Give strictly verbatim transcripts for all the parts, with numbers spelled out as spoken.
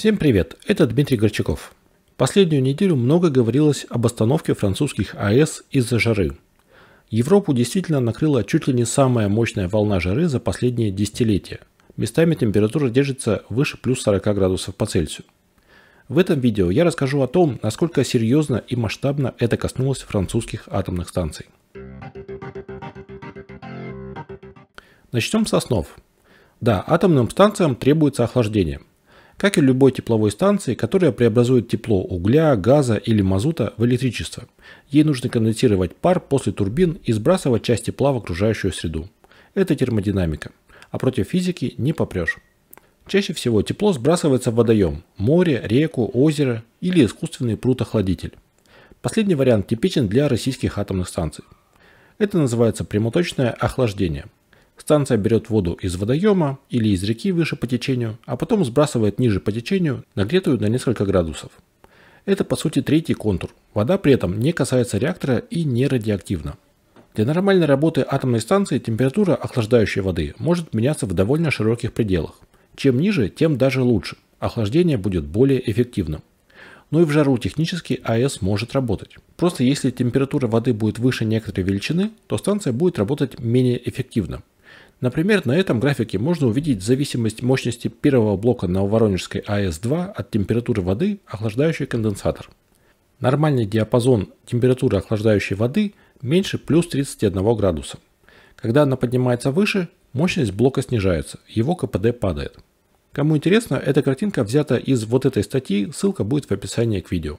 Всем привет, это Дмитрий Горчаков. Последнюю неделю много говорилось об остановке французских АЭС из-за жары. Европу действительно накрыла чуть ли не самая мощная волна жары за последние десятилетия. Местами температура держится выше плюс сорока градусов по Цельсию. В этом видео я расскажу о том, насколько серьезно и масштабно это коснулось французских атомных станций. Начнем с основ. Да, атомным станциям требуется охлаждение. Как и любой тепловой станции, которая преобразует тепло угля, газа или мазута в электричество. Ей нужно конденсировать пар после турбин и сбрасывать часть тепла в окружающую среду. Это термодинамика, а против физики не попрешь. Чаще всего тепло сбрасывается в водоем, море, реку, озеро или искусственный пруд-охладитель. Последний вариант типичен для российских атомных станций. Это называется прямоточное охлаждение. Станция берет воду из водоема или из реки выше по течению, а потом сбрасывает ниже по течению, нагретую на несколько градусов. Это по сути третий контур. Вода при этом не касается реактора и не радиоактивна. Для нормальной работы атомной станции температура охлаждающей воды может меняться в довольно широких пределах. Чем ниже, тем даже лучше. Охлаждение будет более эффективным. Но и в жару технически АЭС может работать. Просто если температура воды будет выше некоторой величины, то станция будет работать менее эффективно. Например, на этом графике можно увидеть зависимость мощности первого блока Нововоронежской АЭС-два от температуры воды, охлаждающей конденсатор. Нормальный диапазон температуры охлаждающей воды меньше плюс тридцати одного градуса. Когда она поднимается выше, мощность блока снижается, его КПД падает. Кому интересно, эта картинка взята из вот этой статьи, ссылка будет в описании к видео.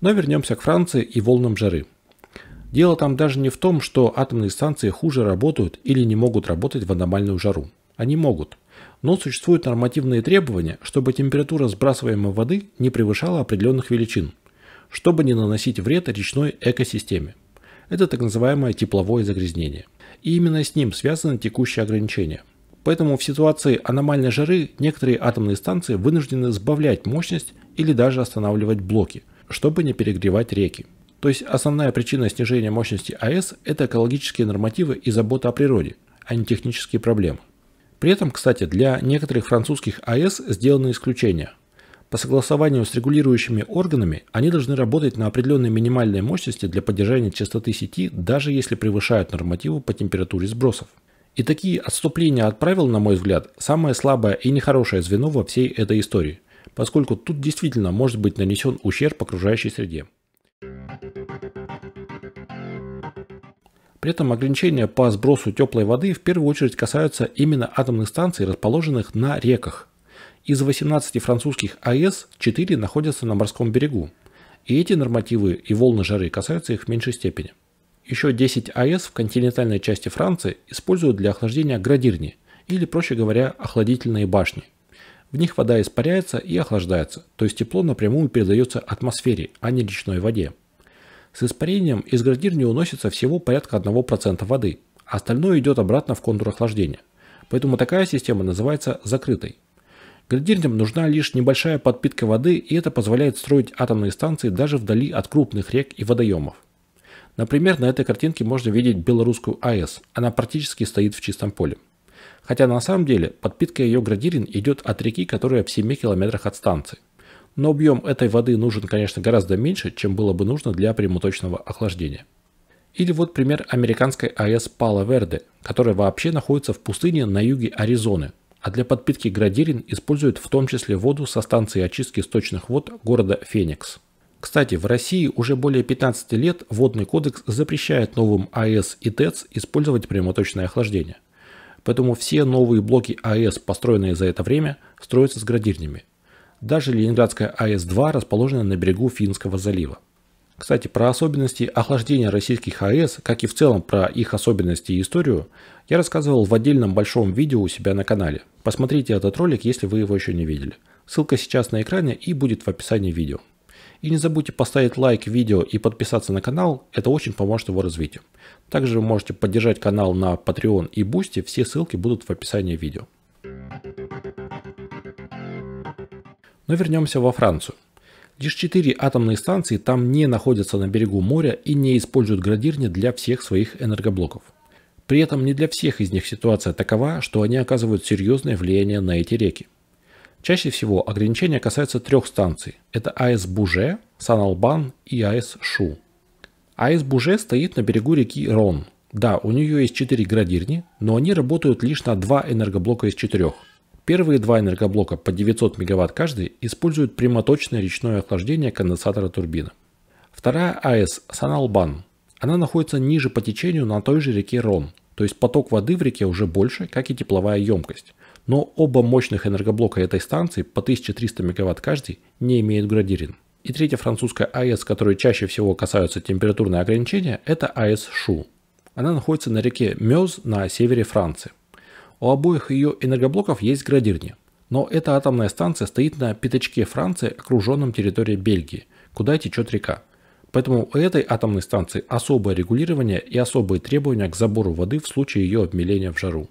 Но вернемся к Франции и волнам жары. Дело там даже не в том, что атомные станции хуже работают или не могут работать в аномальную жару. Они могут. Но существуют нормативные требования, чтобы температура сбрасываемой воды не превышала определенных величин, чтобы не наносить вред речной экосистеме. Это так называемое тепловое загрязнение. И именно с ним связаны текущие ограничения. Поэтому в ситуации аномальной жары некоторые атомные станции вынуждены сбавлять мощность или даже останавливать блоки, чтобы не перегревать реки. То есть основная причина снижения мощности АЭС – это экологические нормативы и забота о природе, а не технические проблемы. При этом, кстати, для некоторых французских АЭС сделаны исключения. По согласованию с регулирующими органами они должны работать на определенной минимальной мощности для поддержания частоты сети, даже если превышают нормативы по температуре сбросов. И такие отступления от правил, на мой взгляд, самое слабое и нехорошее звено во всей этой истории, поскольку тут действительно может быть нанесен ущерб окружающей среде. При этом ограничения по сбросу теплой воды в первую очередь касаются именно атомных станций, расположенных на реках. Из восемнадцати французских АЭС четыре находятся на морском берегу, и эти нормативы и волны жары касаются их в меньшей степени. Еще десять АЭС в континентальной части Франции используют для охлаждения градирни, или, проще говоря, охладительные башни. В них вода испаряется и охлаждается, то есть тепло напрямую передается атмосфере, а не речной воде. С испарением из градирни уносится всего порядка одного процента воды, а остальное идет обратно в контур охлаждения. Поэтому такая система называется закрытой. Градирням нужна лишь небольшая подпитка воды, и это позволяет строить атомные станции даже вдали от крупных рек и водоемов. Например, на этой картинке можно видеть белорусскую АЭС, она практически стоит в чистом поле. Хотя на самом деле подпитка ее градирин идет от реки, которая в семи километрах от станции. Но объем этой воды нужен, конечно, гораздо меньше, чем было бы нужно для прямоточного охлаждения. Или вот пример американской АЭС Пало-Верде, которая вообще находится в пустыне на юге Аризоны, а для подпитки градирин используют в том числе воду со станции очистки сточных вод города Феникс. Кстати, в России уже более пятнадцати лет Водный кодекс запрещает новым АЭС и ТЭЦ использовать прямоточное охлаждение. Поэтому все новые блоки АЭС, построенные за это время, строятся с градирнями. Даже Ленинградская АЭС-два расположена на берегу Финского залива. Кстати, про особенности охлаждения российских АЭС, как и в целом про их особенности и историю, я рассказывал в отдельном большом видео у себя на канале. Посмотрите этот ролик, если вы его еще не видели. Ссылка сейчас на экране и будет в описании видео. И не забудьте поставить лайк видео и подписаться на канал, это очень поможет его развитию. Также вы можете поддержать канал на Patreon и Boosty, все ссылки будут в описании видео. Но вернемся во Францию. Лишь четыре атомные станции там не находятся на берегу моря и не используют градирни для всех своих энергоблоков. При этом не для всех из них ситуация такова, что они оказывают серьезное влияние на эти реки. Чаще всего ограничения касаются трех станций. Это АЭС Буже, Сан-Альбан и АЭС Шу. АЭС Буже стоит на берегу реки Рон. Да, у нее есть четыре градирни, но они работают лишь на два энергоблока из четырех. Первые два энергоблока по девятьсот мегаватт каждый используют прямоточное речное охлаждение конденсатора турбины. Вторая АЭС Сан-Альбан. Она находится ниже по течению на той же реке Рон, то есть поток воды в реке уже больше, как и тепловая емкость. Но оба мощных энергоблока этой станции по тысяче триста мегаватт каждый не имеют градирин. И третья французская АЭС, которой чаще всего касаются температурные ограничения, это АЭС Шу. Она находится на реке Мёз на севере Франции. У обоих ее энергоблоков есть градирни, но эта атомная станция стоит на пятачке Франции, окруженном территорией Бельгии, куда течет река. Поэтому у этой атомной станции особое регулирование и особые требования к забору воды в случае ее обмеления в жару.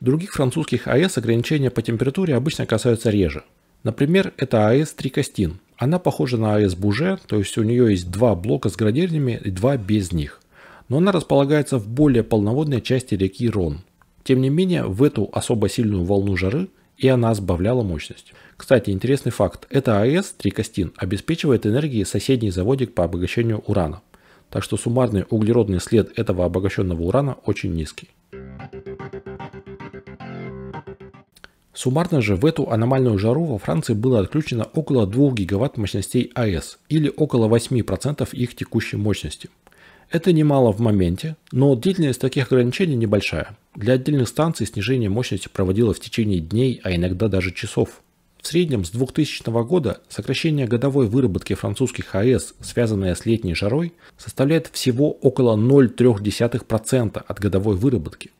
Других французских АЭС ограничения по температуре обычно касаются реже. Например, это АЭС Трикостин. Она похожа на АЭС Буже, то есть у нее есть два блока с градирнями и два без них. Но она располагается в более полноводной части реки Рон. Тем не менее, в эту особо сильную волну жары и она сбавляла мощность. Кстати, интересный факт. Эта АЭС Трикостин обеспечивает энергией соседний заводик по обогащению урана. Так что суммарный углеродный след этого обогащенного урана очень низкий. Суммарно же в эту аномальную жару во Франции было отключено около двух гигаватт мощностей АЭС, или около восьми процентов их текущей мощности. Это немало в моменте, но длительность таких ограничений небольшая. Для отдельных станций снижение мощности проводилось в течение дней, а иногда даже часов. В среднем с двухтысячного года сокращение годовой выработки французских АЭС, связанное с летней жарой, составляет всего около ноль целых три десятых процента от годовой выработки.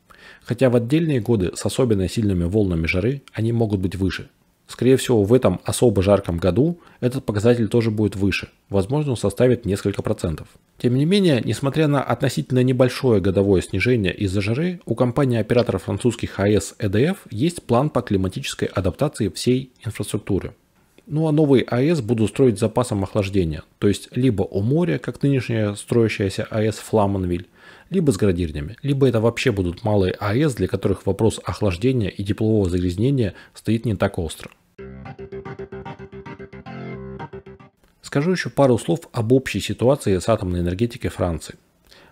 Хотя в отдельные годы с особенно сильными волнами жары они могут быть выше. Скорее всего, в этом особо жарком году этот показатель тоже будет выше, возможно, он составит несколько процентов. Тем не менее, несмотря на относительно небольшое годовое снижение из-за жары, у компании-оператора французских АЭС Э Д Ф есть план по климатической адаптации всей инфраструктуры. Ну а новые АЭС будут строить запасом охлаждения, то есть либо у моря, как нынешняя строящаяся АЭС Фламанвиль, либо с градирнями, либо это вообще будут малые АЭС, для которых вопрос охлаждения и теплового загрязнения стоит не так остро. Скажу еще пару слов об общей ситуации с атомной энергетикой Франции.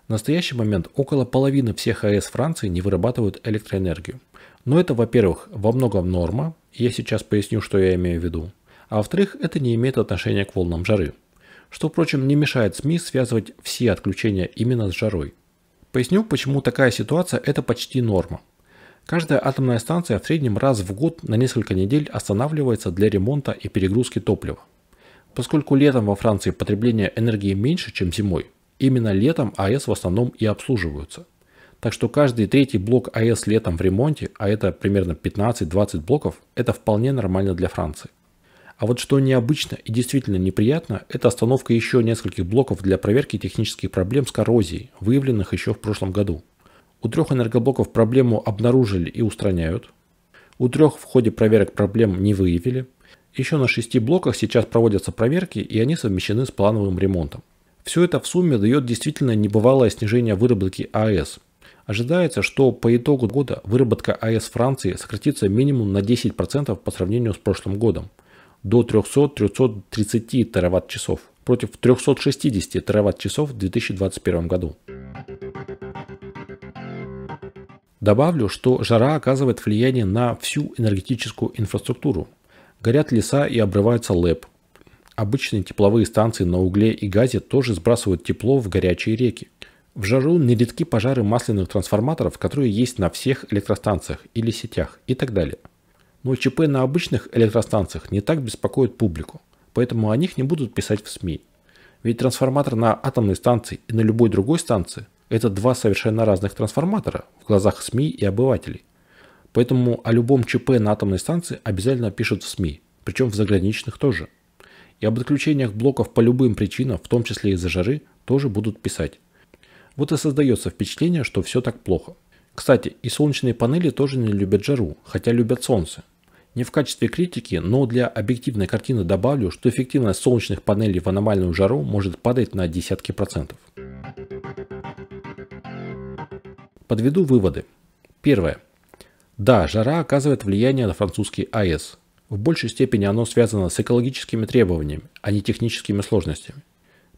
В настоящий момент около половины всех АЭС Франции не вырабатывают электроэнергию. Но это, во-первых, во многом норма, я сейчас поясню, что я имею в виду, а во-вторых, это не имеет отношения к волнам жары, что, впрочем, не мешает СМИ связывать все отключения именно с жарой. Поясню, почему такая ситуация – это почти норма. Каждая атомная станция в среднем раз в год на несколько недель останавливается для ремонта и перегрузки топлива. Поскольку летом во Франции потребление энергии меньше, чем зимой, именно летом АЭС в основном и обслуживаются. Так что каждый третий блок АЭС летом в ремонте, а это примерно пятнадцать-двадцать блоков, это вполне нормально для Франции. А вот что необычно и действительно неприятно, это остановка еще нескольких блоков для проверки технических проблем с коррозией, выявленных еще в прошлом году. У трех энергоблоков проблему обнаружили и устраняют. У трех в ходе проверок проблем не выявили. Еще на шести блоках сейчас проводятся проверки, и они совмещены с плановым ремонтом. Все это в сумме дает действительно небывалое снижение выработки АЭС. Ожидается, что по итогу года выработка АЭС Франции сократится минимум на десять процентов по сравнению с прошлым годом, до трёхсот-трёхсот тридцати тераватт-часов против трёхсот шестидесяти тераватт-часов в две тысячи двадцать первом году. Добавлю, что жара оказывает влияние на всю энергетическую инфраструктуру. Горят леса и обрывается ЛЭП. Обычные тепловые станции на угле и газе тоже сбрасывают тепло в горячие реки. В жару нередки пожары масляных трансформаторов, которые есть на всех электростанциях или сетях и так далее. Но ЧП на обычных электростанциях не так беспокоит публику, поэтому о них не будут писать в СМИ. Ведь трансформатор на атомной станции и на любой другой станции – это два совершенно разных трансформатора в глазах СМИ и обывателей. Поэтому о любом ЧП на атомной станции обязательно пишут в СМИ, причем в заграничных тоже. И об отключениях блоков по любым причинам, в том числе из-за жары, тоже будут писать. Вот и создается впечатление, что все так плохо. Кстати, и солнечные панели тоже не любят жару, хотя любят солнце. Не в качестве критики, но для объективной картины добавлю, что эффективность солнечных панелей в аномальную жару может падать на десятки процентов. Подведу выводы. Первое. Да, жара оказывает влияние на французский АЭС. В большей степени оно связано с экологическими требованиями, а не техническими сложностями.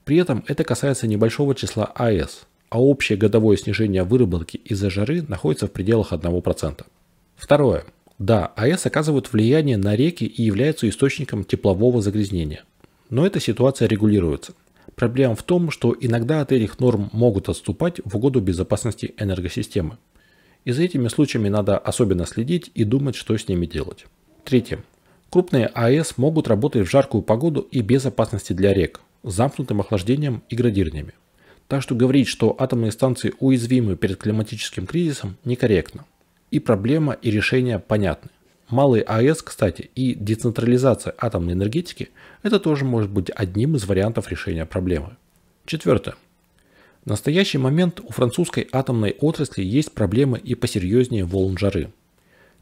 При этом это касается небольшого числа АЭС, а общее годовое снижение выработки из-за жары находится в пределах одного процента. Второе. Да, АЭС оказывают влияние на реки и являются источником теплового загрязнения. Но эта ситуация регулируется. Проблема в том, что иногда от этих норм могут отступать в угоду безопасности энергосистемы. И за этими случаями надо особенно следить и думать, что с ними делать. Третье. Крупные АЭС могут работать в жаркую погоду и без опасности для рек, с замкнутым охлаждением и градированиями. Так что говорить, что атомные станции уязвимы перед климатическим кризисом, некорректно. И проблема, и решение понятны. Малые АЭС, кстати, и децентрализация атомной энергетики – это тоже может быть одним из вариантов решения проблемы. Четвертое. В настоящий момент у французской атомной отрасли есть проблемы и посерьезнее волн жары.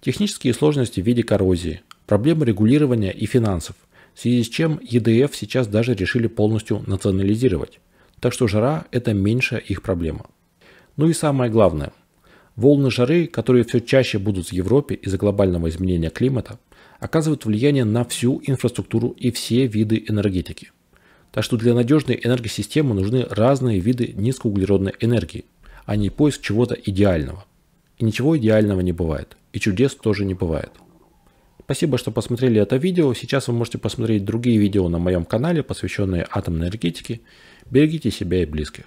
Технические сложности в виде коррозии, проблемы регулирования и финансов, в связи с чем Э Д Ф сейчас даже решили полностью национализировать. Так что жара – это меньшая их проблема. Ну и самое главное – волны жары, которые все чаще будут в Европе из-за глобального изменения климата, оказывают влияние на всю инфраструктуру и все виды энергетики. Так что для надежной энергосистемы нужны разные виды низкоуглеродной энергии, а не поиск чего-то идеального. И ничего идеального не бывает, и чудес тоже не бывает. Спасибо, что посмотрели это видео. Сейчас вы можете посмотреть другие видео на моем канале, посвященные атомной энергетике. Берегите себя и близких.